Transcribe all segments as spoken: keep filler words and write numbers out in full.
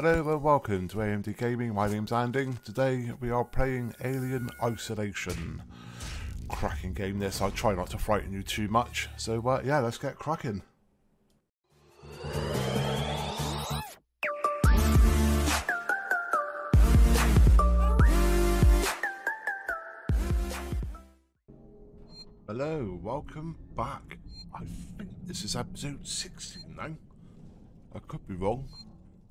Hello and welcome to A M D Gaming, my name's Andy. Today we are playing Alien Isolation. Cracking game this, I try not to frighten you too much, so uh, yeah, let's get cracking. Hello, welcome back. I think this is episode sixteen now. I could be wrong.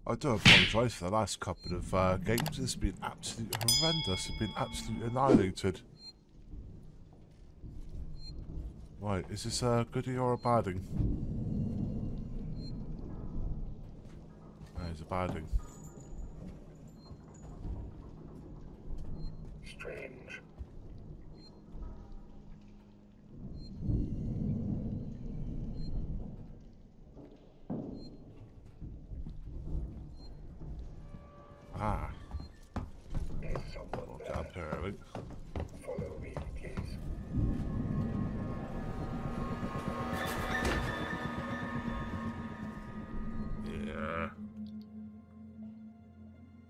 I do apologise for the last couple of uh, games. It's been absolutely horrendous. It's been absolutely annihilated. Right, is this a goodie or a badding? There's a badding. Strange. Ah. There's someone there. Up here, I think. Follow me, please. Yeah.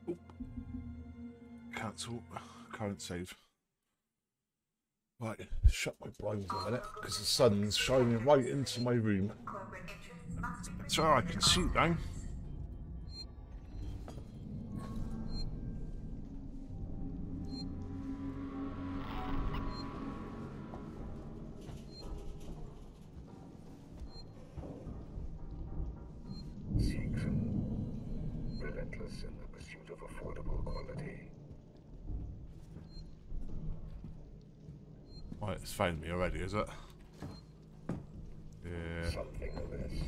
Oop. Cancel. Current save. Right, shut my blinds a minute, because the sun's shining right into my room. So I can see now. It's found me already, is it? Yeah. Something amiss.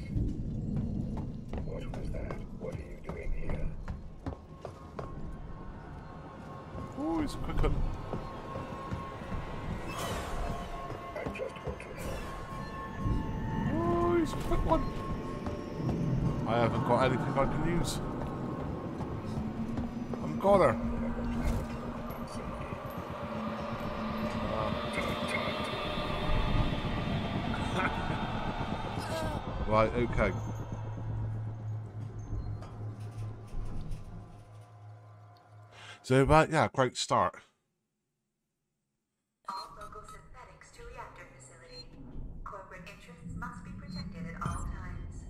What was that? What are you doing here? Oh, it's a quick one. I just want to know. Oh, it's a quick one. I haven't got anything I can use. I'm gone. Right, okay. So, uh, yeah, great start. All local synthetics to reactor facility. Corporate interests must be protected at all times.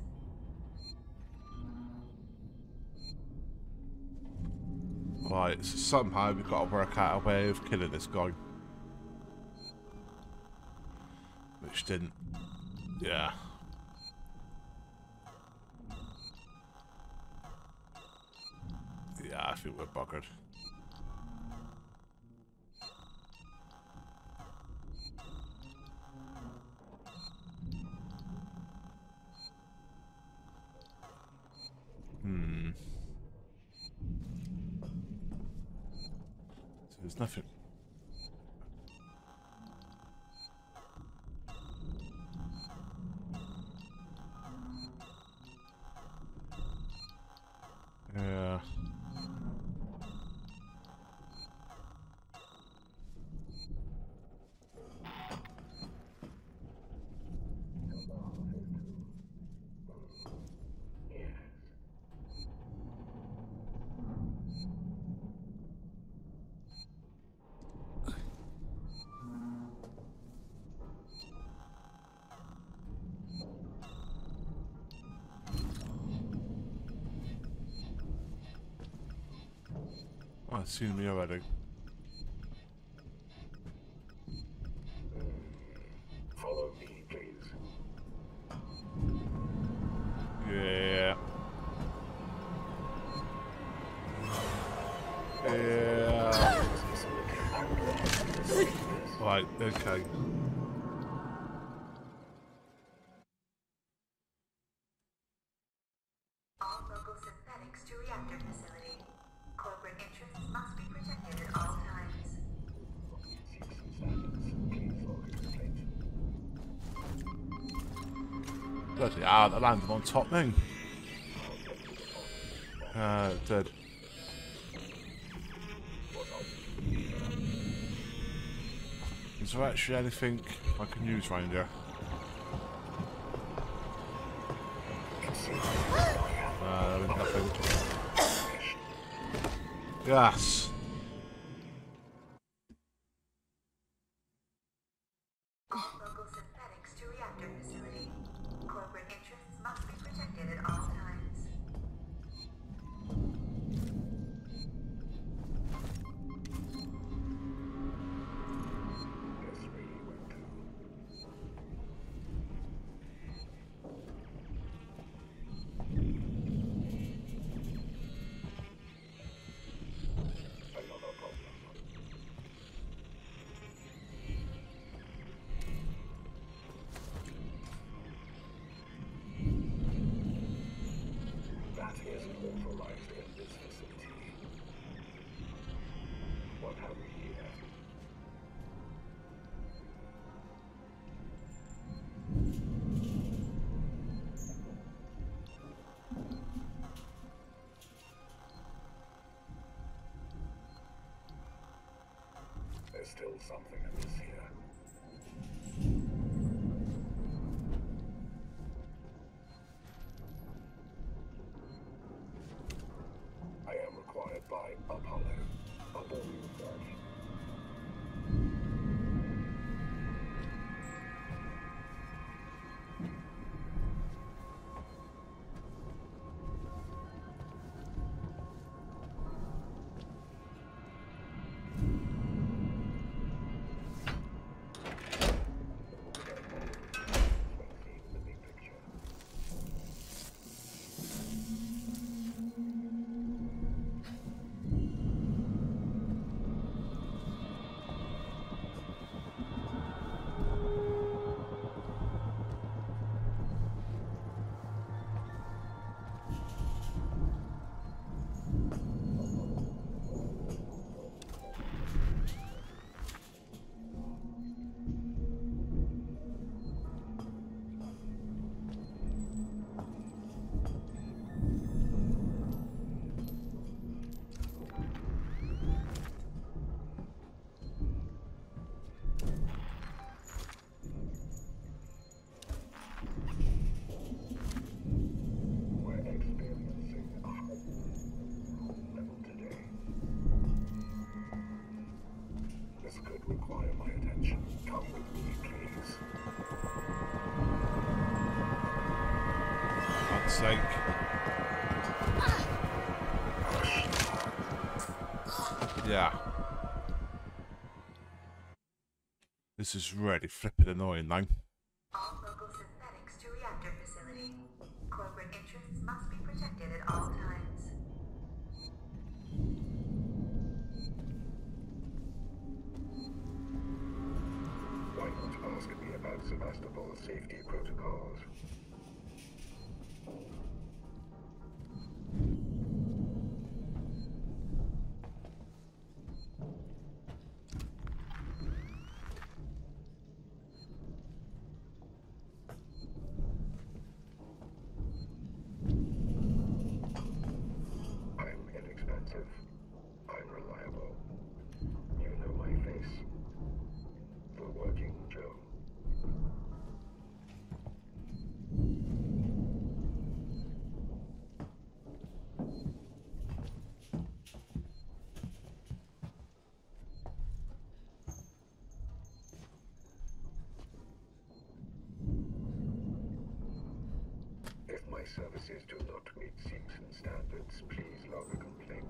Right, so somehow we've got to work out a way of killing this guy. Which didn't... yeah. Yeah, I think we're buggered. Hmm. So there's nothing. Yeah. I've seen me already. Follow me, please. Yeah. Yeah. Right, okay. Bloody hell, that landed on top me. Ah, uh, it did. Is there actually anything I can use round here? Ah, uh, nothing. Gosh. There's still something else here. I am required by Apollo, a born guardian. Sake. Yeah. This is really flippin' annoying, though. All local synthetics to reactor facility. Corporate interests must be protected at all times. Why not ask me about Sevastopol's safety protocols? Services do not meet Simpson standards. Please log a complaint.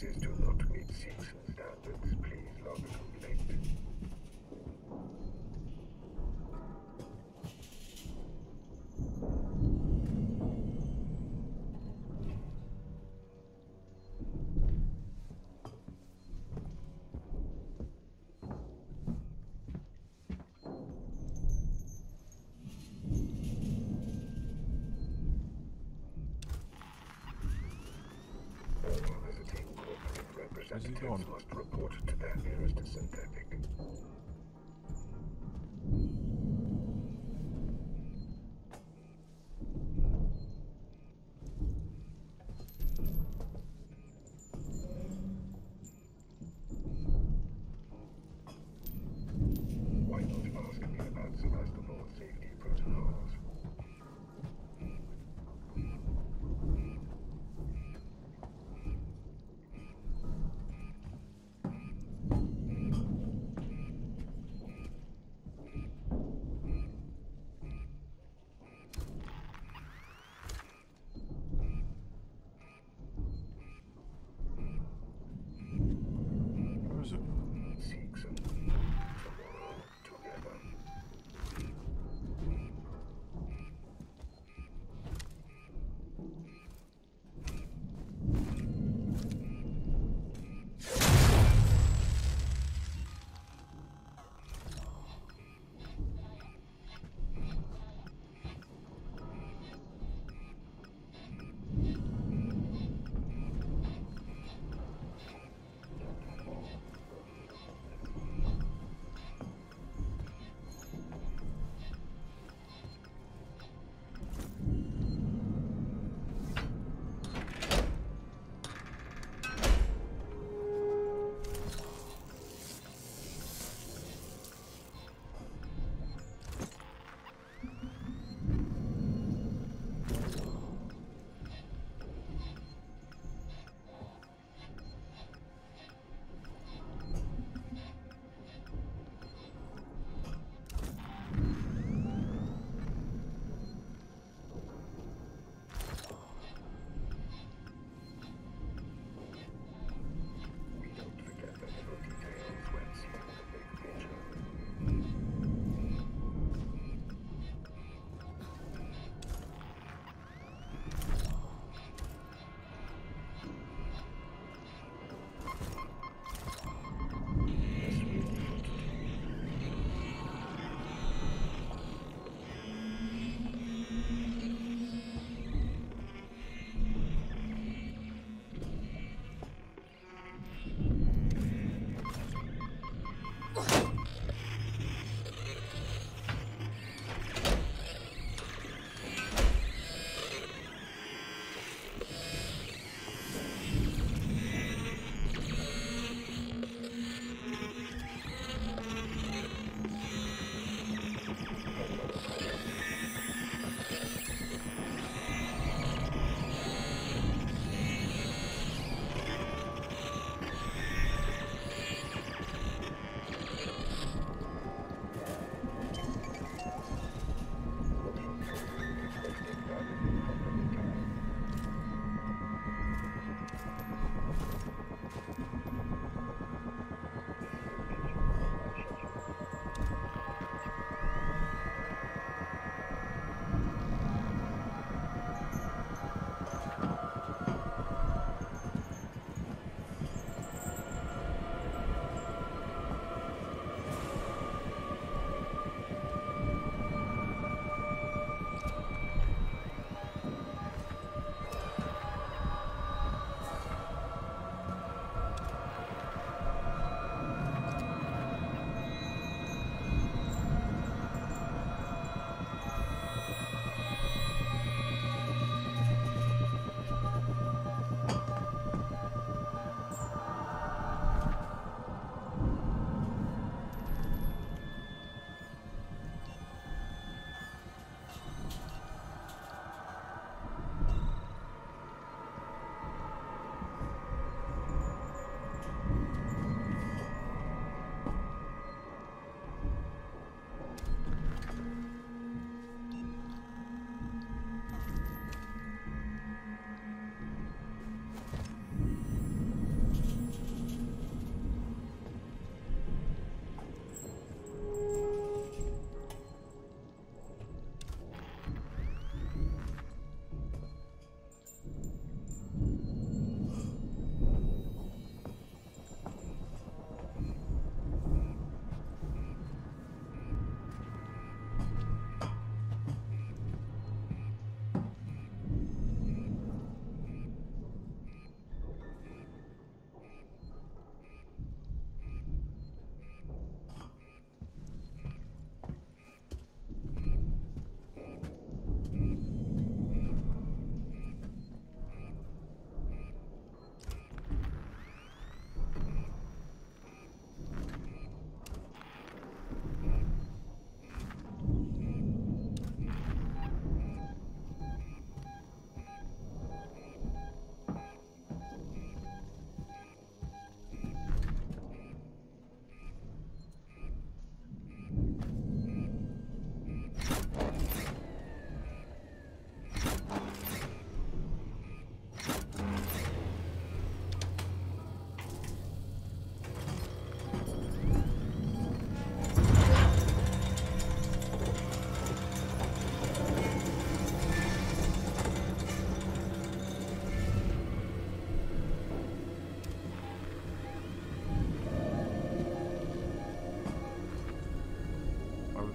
devices do not meet Simpson standards. Please log a complaint. Representatives must report to their nearest synthetic. Why not ask me about Sevastopol safety protocols?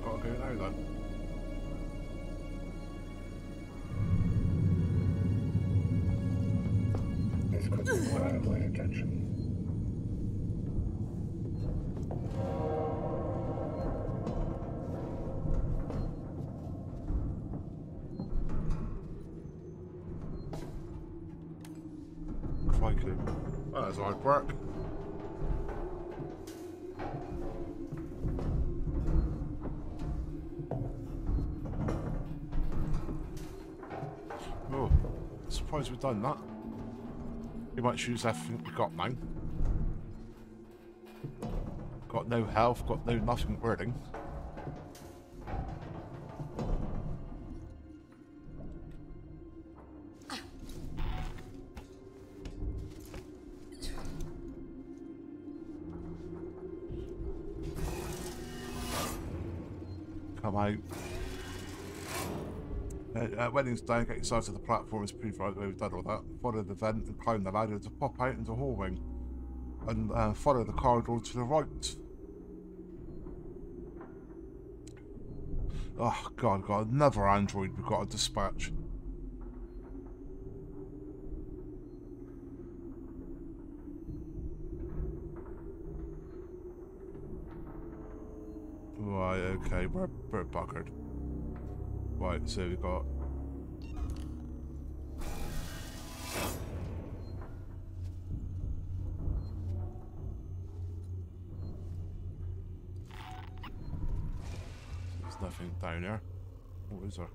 I've got to do now then. This could require my attention. Crikey. Well, that's hard work. Oh, surprised we've done that. We might use everything we've got now. Got no health, got no nothing burning. Come out. Uh, wedding's down, get yourself to the platform, is pretty right where we've done all that. Follow the vent and climb the ladder to pop out into the hall wing. And uh, follow the corridor to the right. Oh god, got another android we've got to dispatch. Right, okay, we're, we're buggered. Right, so we've got... There's nothing down here. What is there?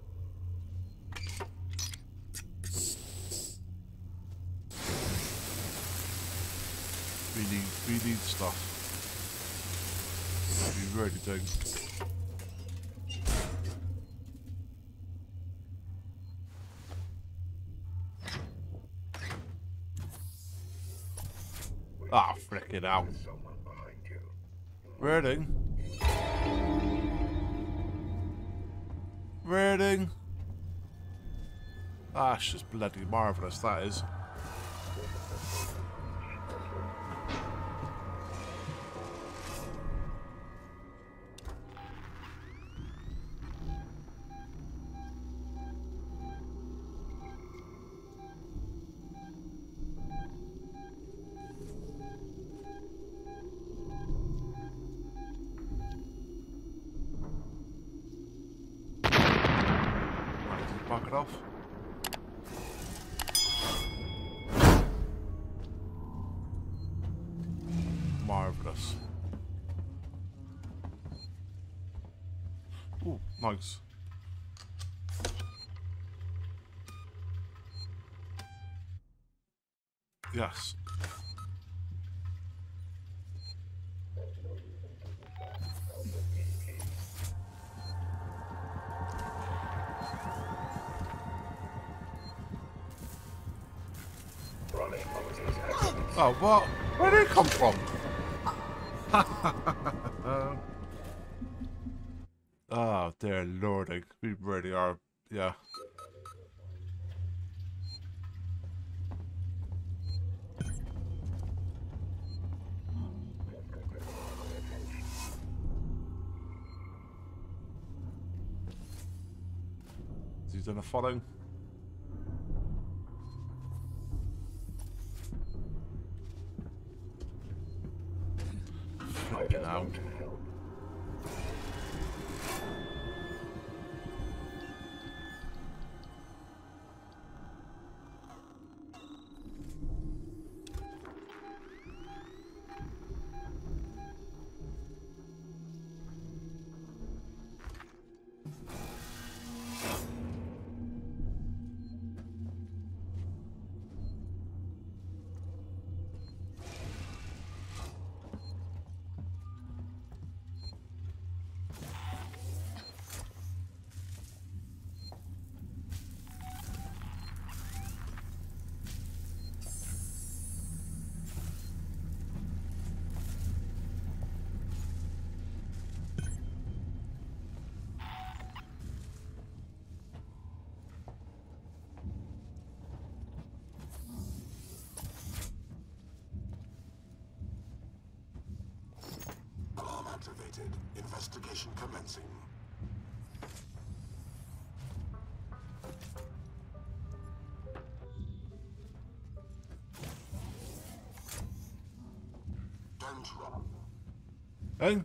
We need, we need stuff. We really do. Ah, oh, frickin' hell. Reading. Reading. That's just bloody marvellous, that is. It off. Marvellous. Ooh, nice. Yes. Oh, what? Where did it come from? Oh, dear lordy. We really are, yeah. Is he done a following? Out. Investigation commencing. Hey.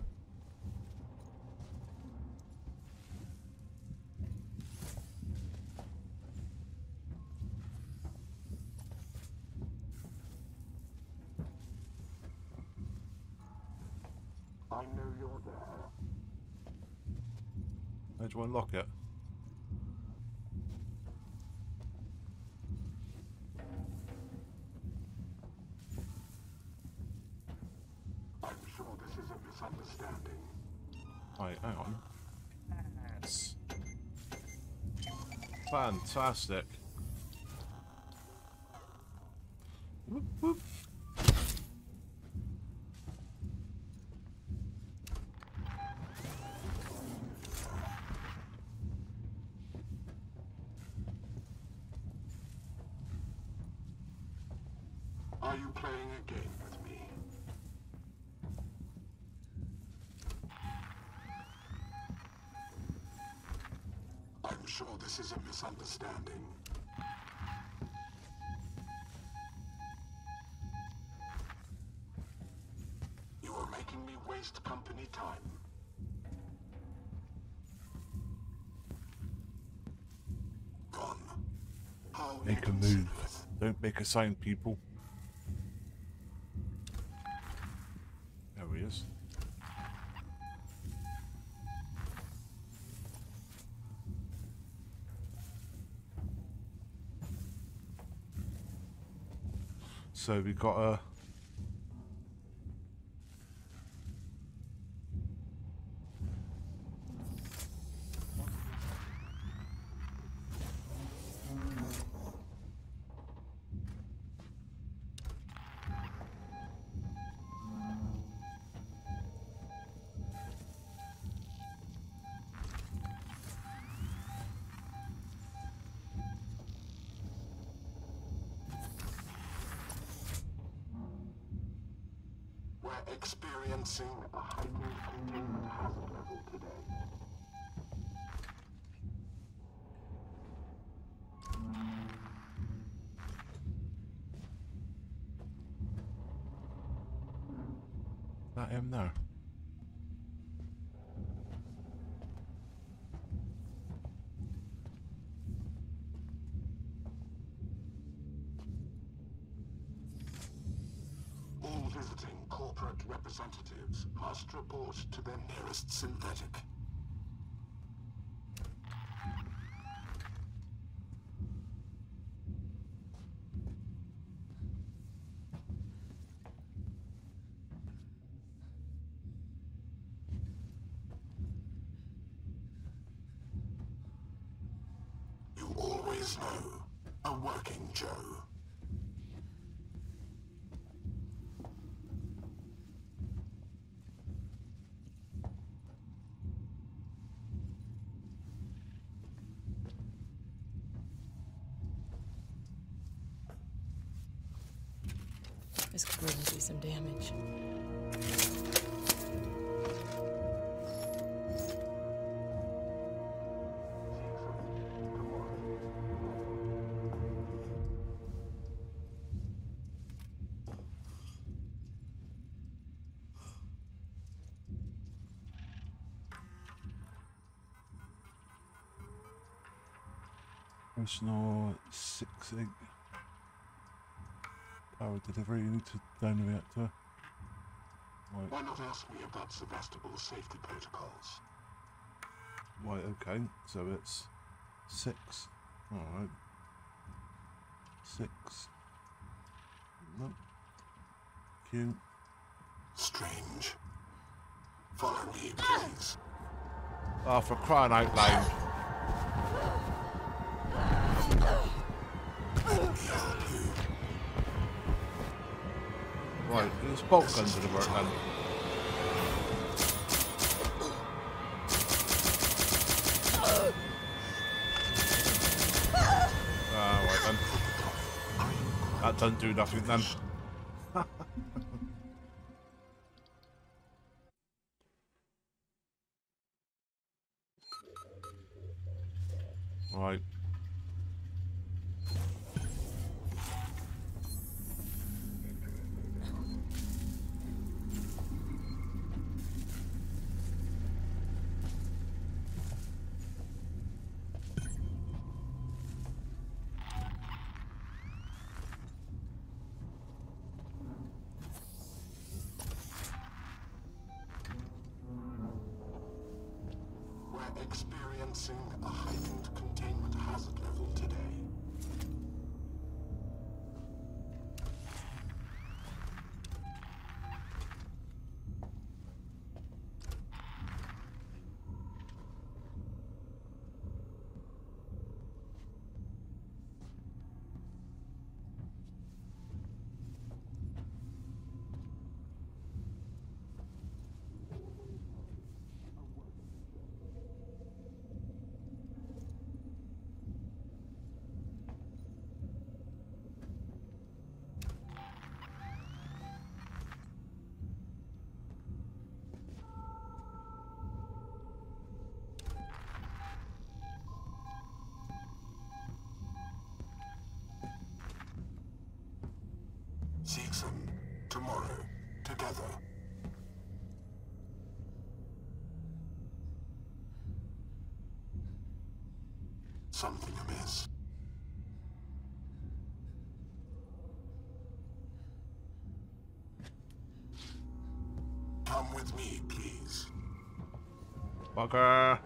I know you're there. How do you unlock it? I'm sure this is a misunderstanding. Wait, hang on. Yes. Fantastic. Whoop, whoop. Are you playing a game with me? I'm sure this is a misunderstanding. You are making me waste company time. Gone. How make a move. Don't make a sound, people. So we've got a... experiencing a heightened containment hazard level today. That him there. Representatives must report to their nearest synthetic. You always know a working Joe. This could really do some damage. Personal six eight. Power delivery, you need to down the reactor. Right. Why not ask me about Sevastopol safety protocols? Right, okay, so it's six. Alright. Six. Nope. Q. Strange. Follow me, please. Oh, for crying out loud. Right, there's bolt guns in the work then. Ah, right then. That doesn't do nothing then. Right. experiencing a heightened containment hazard level today. Season, tomorrow, together. Something amiss. Come with me, please. Walker.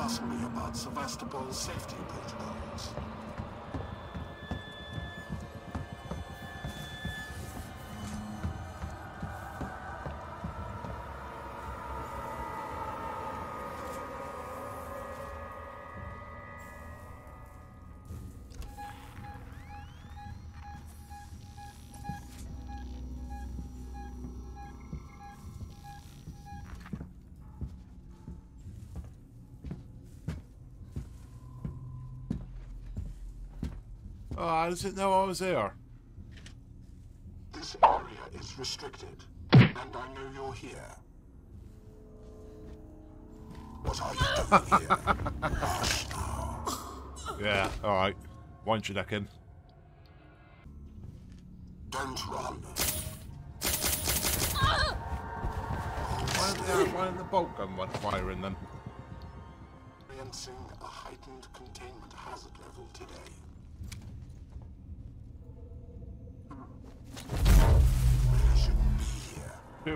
Ask me about Sevastopol's safety protocols. Oh, I didn't know I was there. This area is restricted, and I know you're here. What are you doing here? Yeah, alright. Wind your neck in. Don't run. Why isn't there one in the bolt gun firing then? Experiencing a heightened containment hazard level today.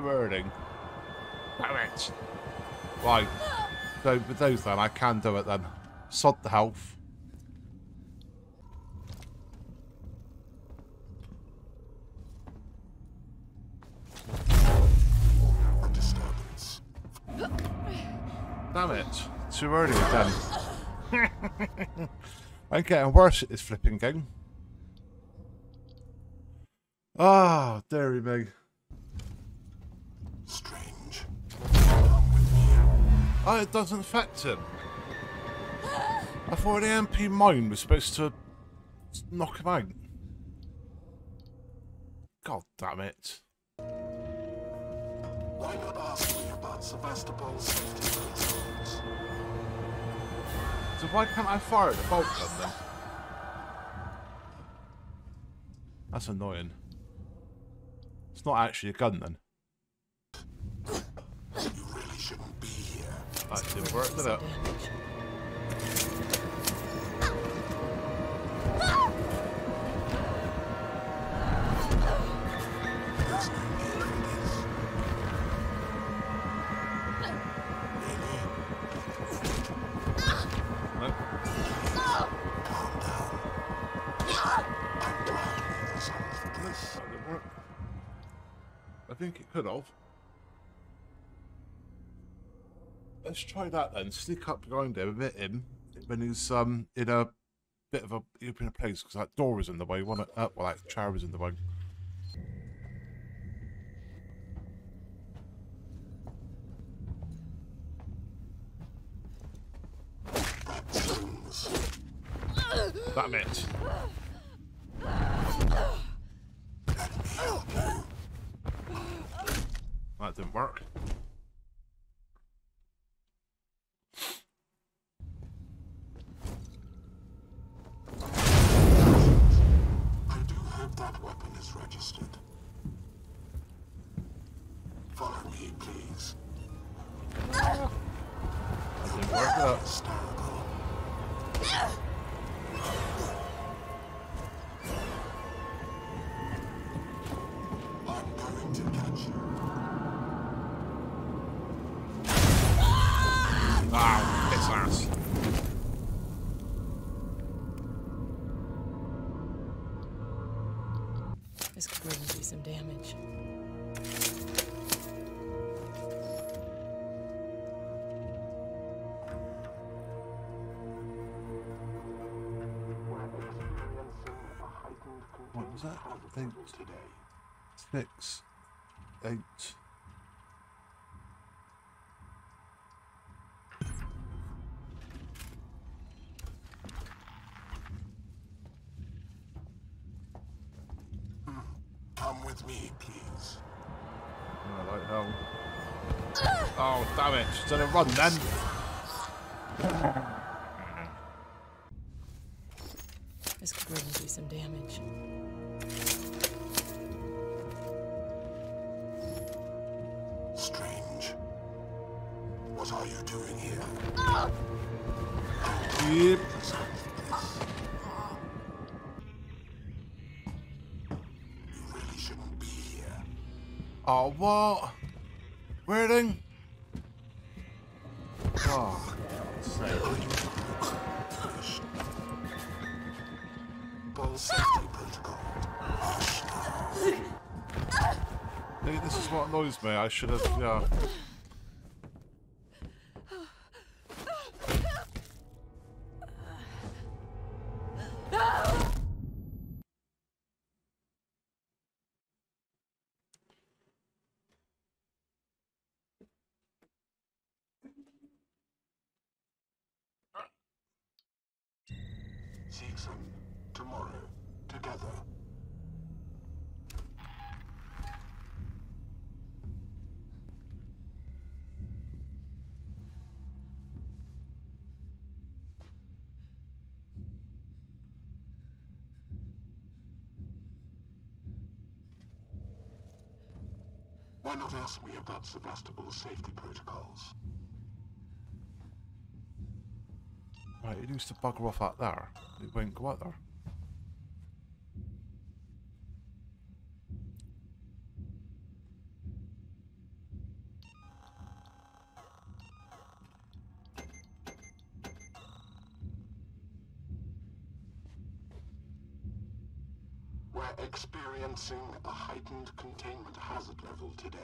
Wording. Damn it. Right. So for those then, I can do it then. Sod the health. A disturbance. Damn it. Too early then. I'm getting worse at this flipping game. Ah, dairy me. Strange. Oh, it doesn't affect him. I thought the M P mine was supposed to knock him out. God damn it. Why not ask me about Sevastopol's safety protocols? So why can't I fire the bolt gun then? That's annoying. It's not actually a gun then. That didn't work, did it? I think it could have. Let's try that then. Sneak up behind him, hit him when he's um in a bit of a open place because that door is in the way. One up, uh, well that chair is in the way. Damn it! That didn't work. Work up. That? I think six, eight. Hmm. Come with me, please. Oh, like hell. Oh, damn it. Should I run then? This could really do some damage. Strange. What are you doing here? Oh. Yep. You really shouldn't be here. Oh, what? Reading? Oh, God's sake. Safety protocol. Hey, this is what annoys me. I should have, yeah. Seek some tomorrow, together. Why not ask me about Sevastopol safety protocols? Right, it used to bugger off out there. It won't go out there. We're experiencing a heightened containment hazard level today.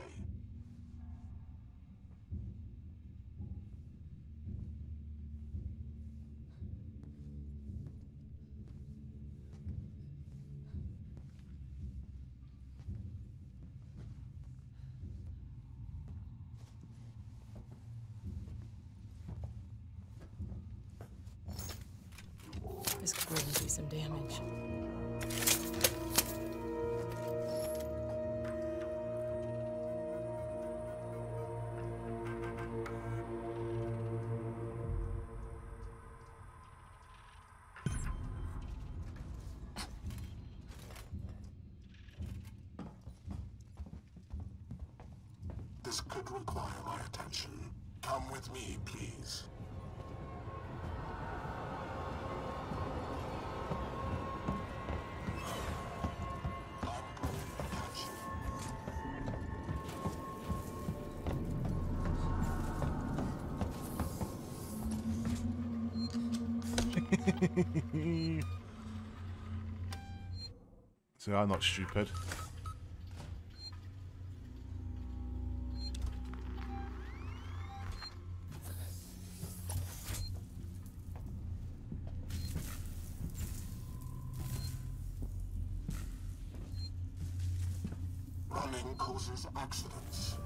This could really do some damage. This could require my attention. Come with me, please. See, I'm not stupid. Running causes accidents.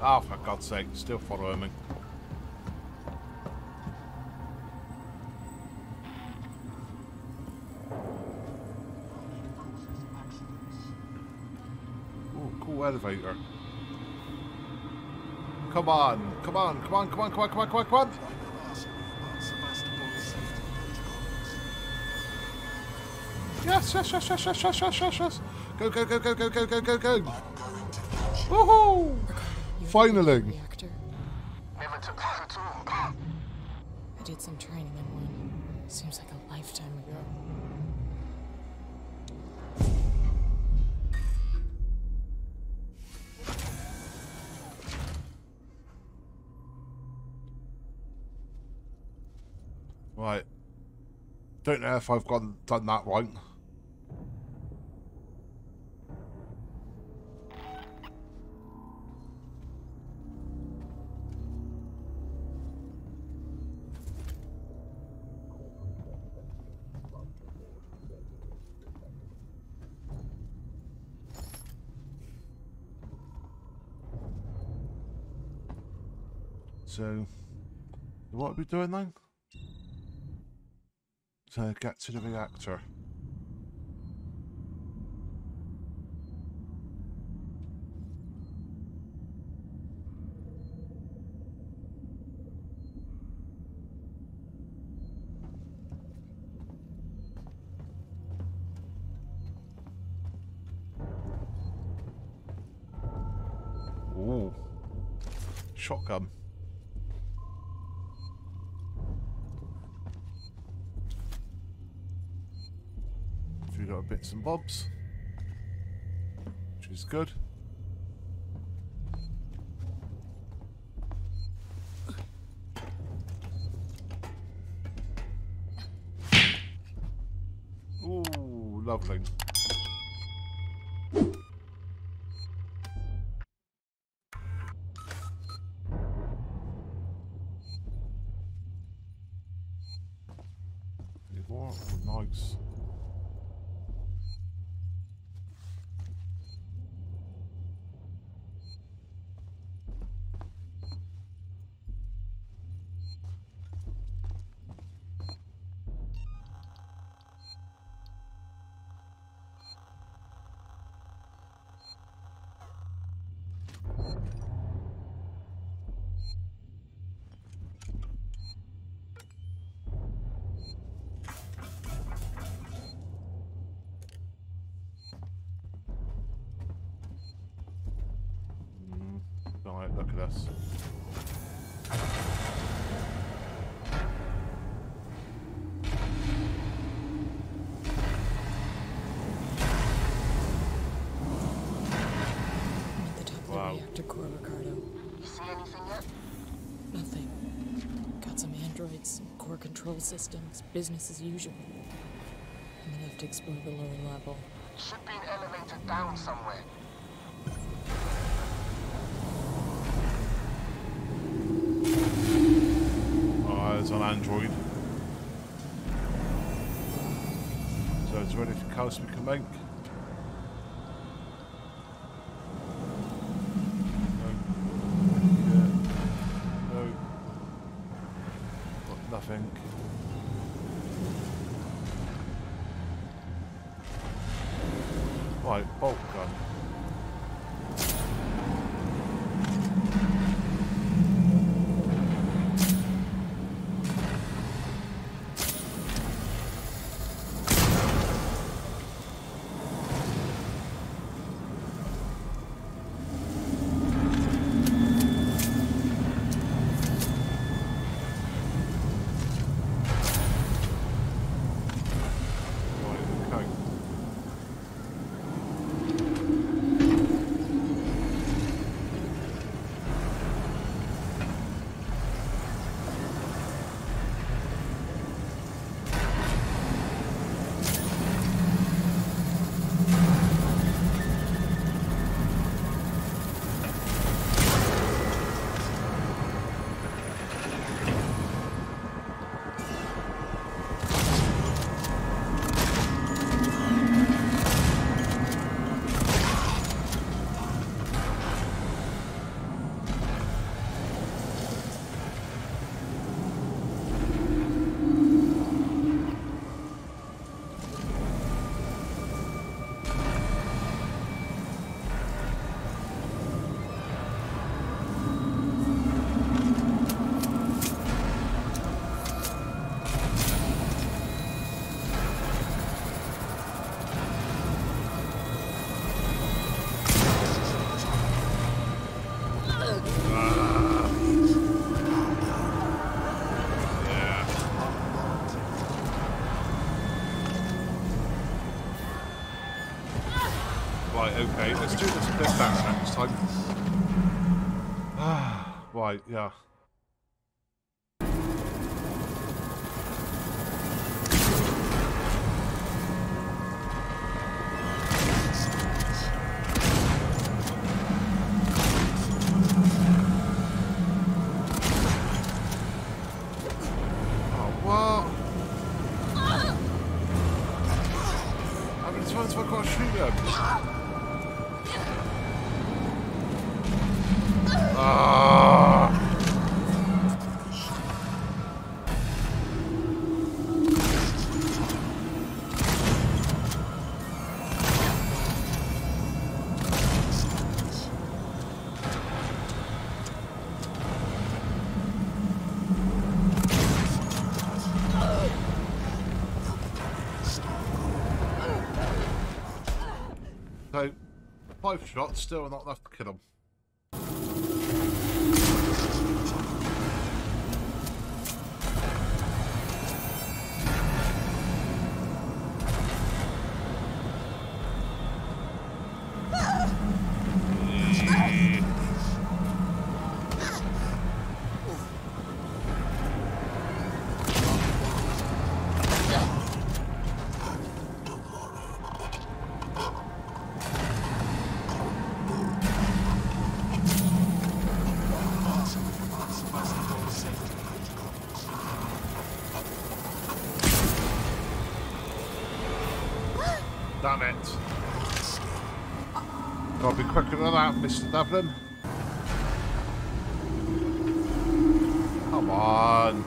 Oh, for God's sake, still following me. Oh, cool elevator. Come on, come on, come on, come on, come on, come on, come on, come on! Yes, yes, yes, yes, yes, yes, yes, yes, yes! Go, go, go, go, go, go, go, go, go! Woohoo! Finally! I did some training in one. Seems like a lifetime ago. Right. Don't know if I've gone done that right. So, what are we doing then? To get to the reactor. Ooh. Shotgun. Bits and bobs, which is good. Ooh, lovely. Nice. Look at us. I'm at the top wow. of the reactor core, Ricardo. You see anything yet? Nothing. Got some androids, some core control systems, business as usual. I'm gonna have to explore the lower level. Should be an elevator down somewhere. On Android. So is there anything else we can make? No. No. Got nothing. Right, bolt gun. Right, okay, let's do this bit better next time. Right, yeah. Five shots, still not enough to kill him. Damn it. Gotta be quicker than that, Mister Devlin. Come on.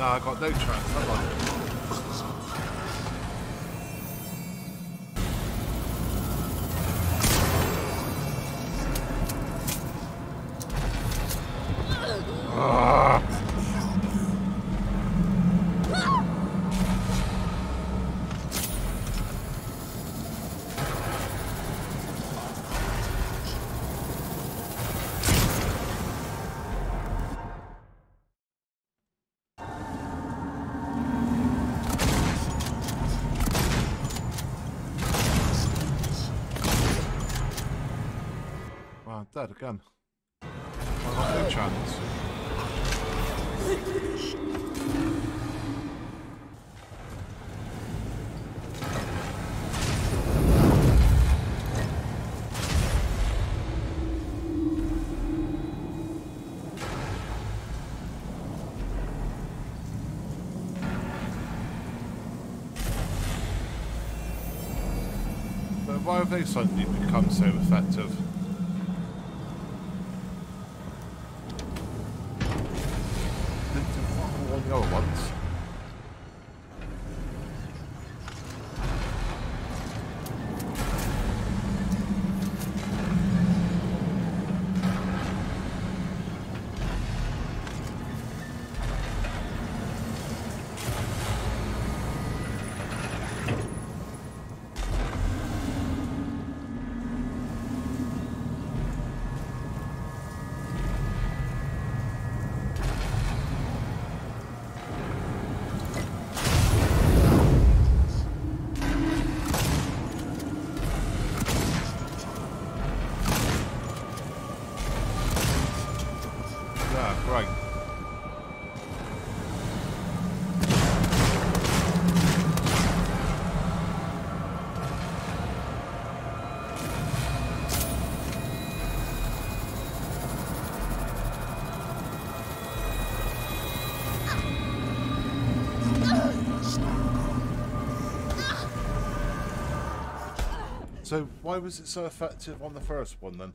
I got no chance, have I? Dead again. I've got no chance. But why have they suddenly become so effective? So why was it so effective on the first one then?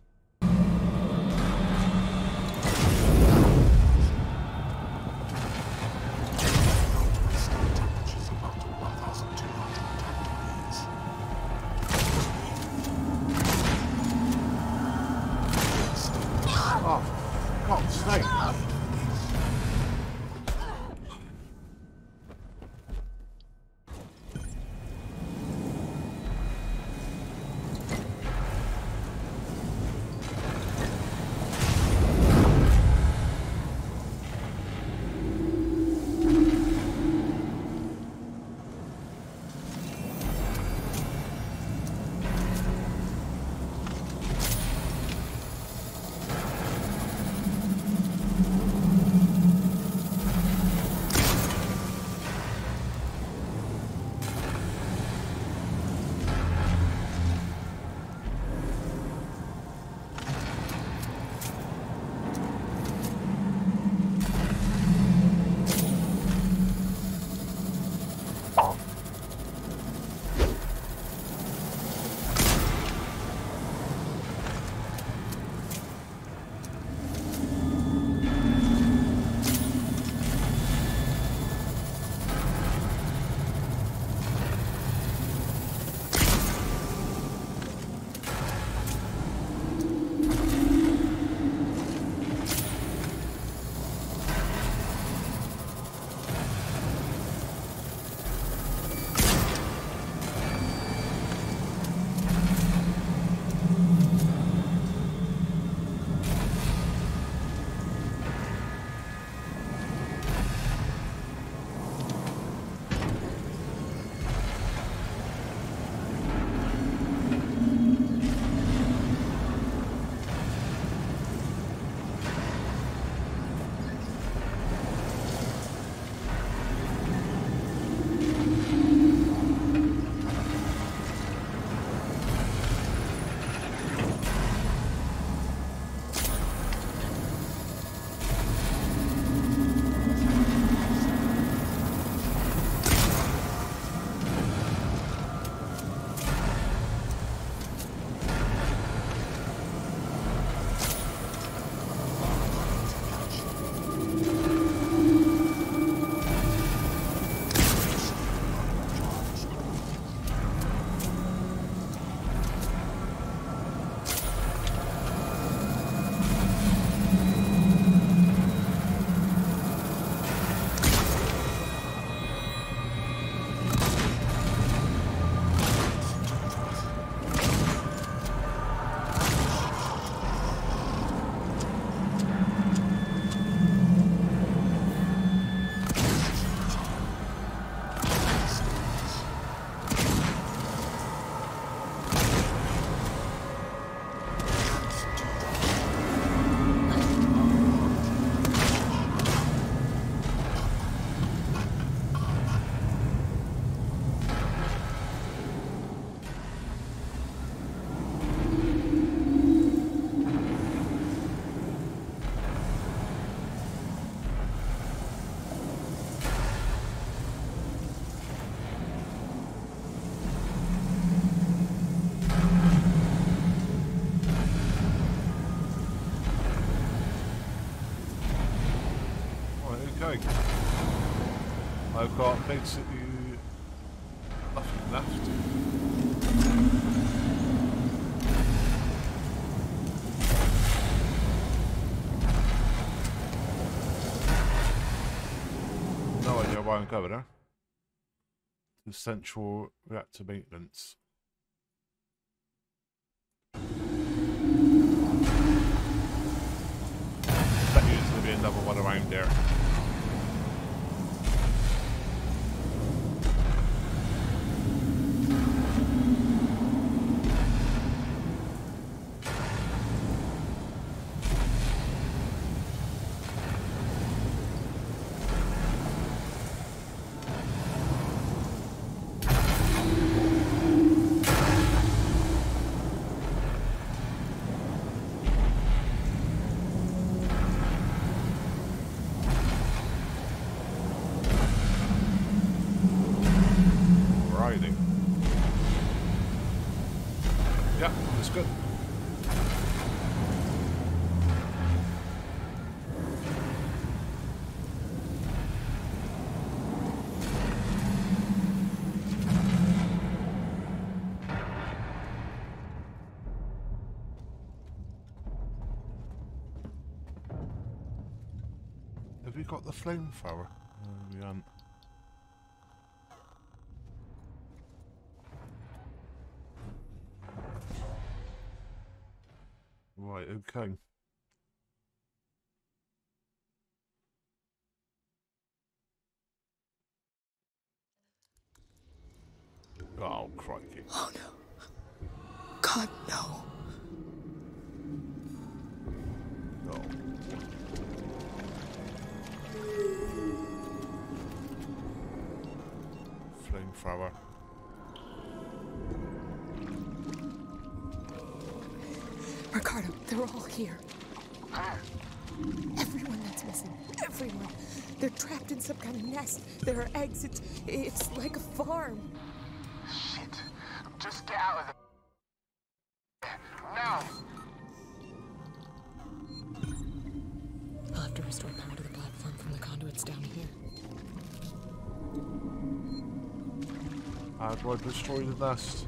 I've got basically nothing left. No idea why I'm going there. The central reactor maintenance. That used to be another one around there. Let's go. Have we got the flamethrower? No, we haven't. Right, okay. Oh, crikey. Oh, no. God, no. Flower. Ricardo, they're all here. Ah. Everyone that's missing. Everyone. They're trapped in some kind of nest. There are exits. It's like a farm. Shit. Just get out of there. Now! I'll have to restore power to the platform from the conduits down here. How do I destroy the nest?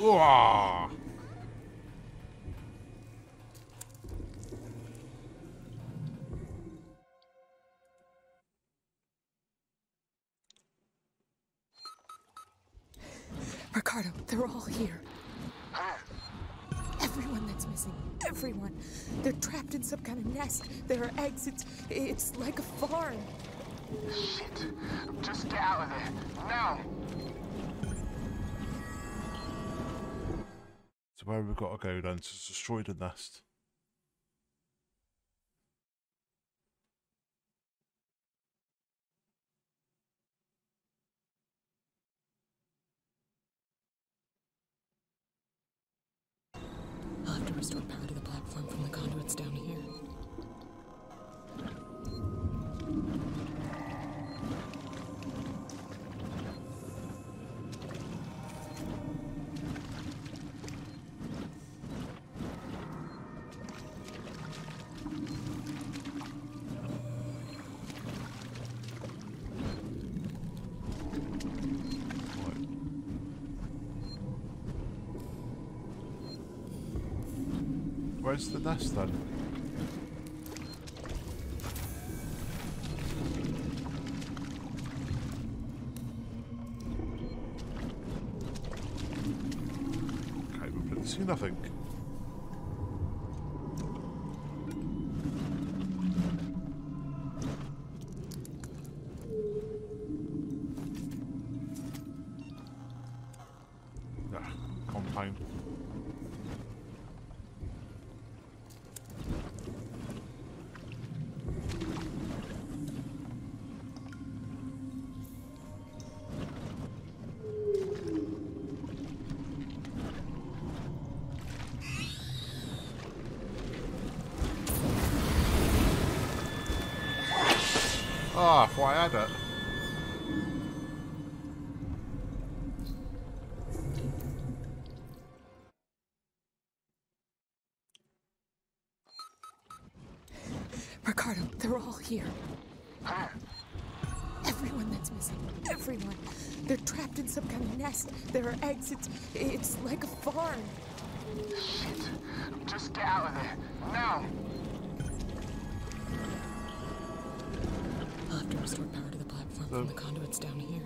Whoa. Ricardo, they're all here. Everyone that's missing. Everyone. They're trapped in some kind of nest. There are exits. It's like a farm. Shit. Just get out of there. Now! Where we've got to go then to destroy the nest. I'll have to restore power to the platform from the conduits down here. Where's the nest then? Okay, we didn't see nothing. Ah, compound. Ah, oh, why I don't. Ricardo, they're all here. Everyone that's missing. Everyone. They're trapped in some kind of nest. There are exits. It's like a farm. Shit. Just get out of there. Now! To restore power to the platform from the conduits down here.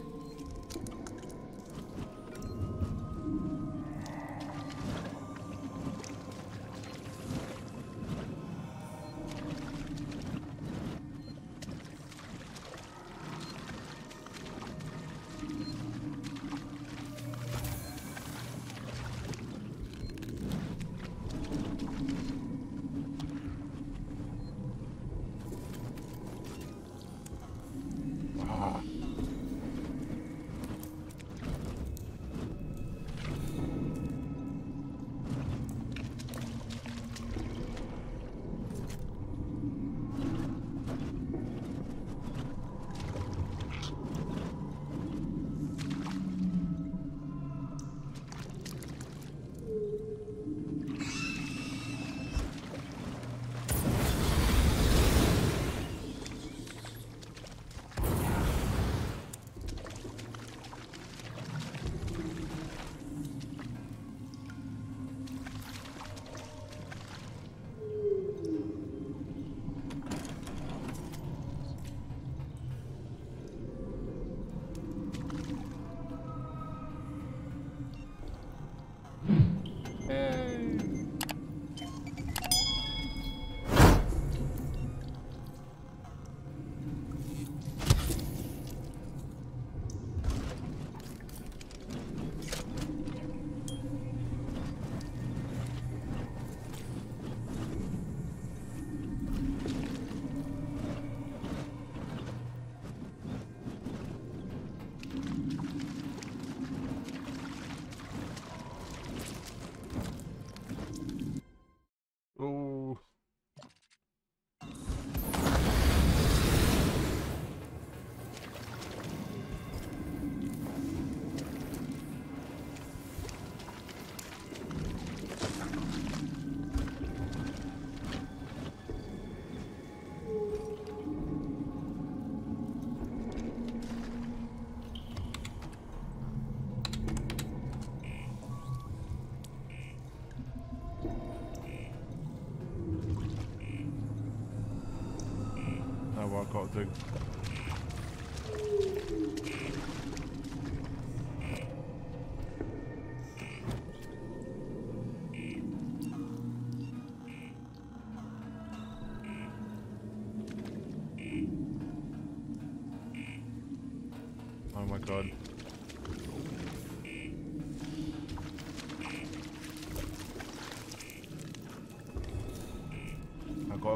what I've got to do.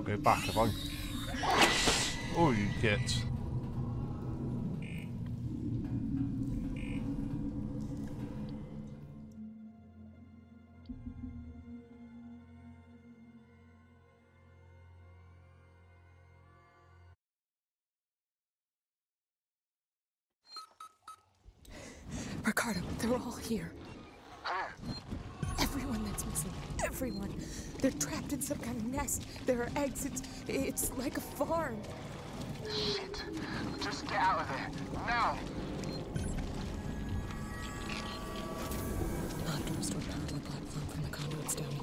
Go back if I. Oh, you get. Ricardo, they're all here. Everyone that's missing. Everyone. They're trapped in some kind of nest. There are exits. It's like a farm. Shit. Just get out of there. Now! I'll have to restore power to a platform from the conduits down here.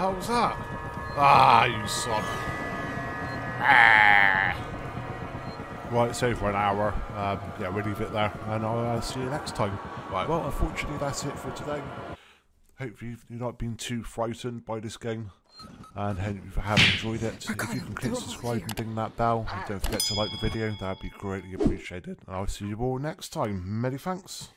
What was that? Ah, you son. Ah. Right, so for an hour. Um, yeah, we'll leave it there, and I'll uh, see you next time. Right, well, unfortunately, that's it for today. Hopefully, you've not been too frightened by this game, and hope you have enjoyed it. If you can click subscribe and ding that bell, and don't forget to like the video, that'd be greatly appreciated. And I'll see you all next time. Many thanks.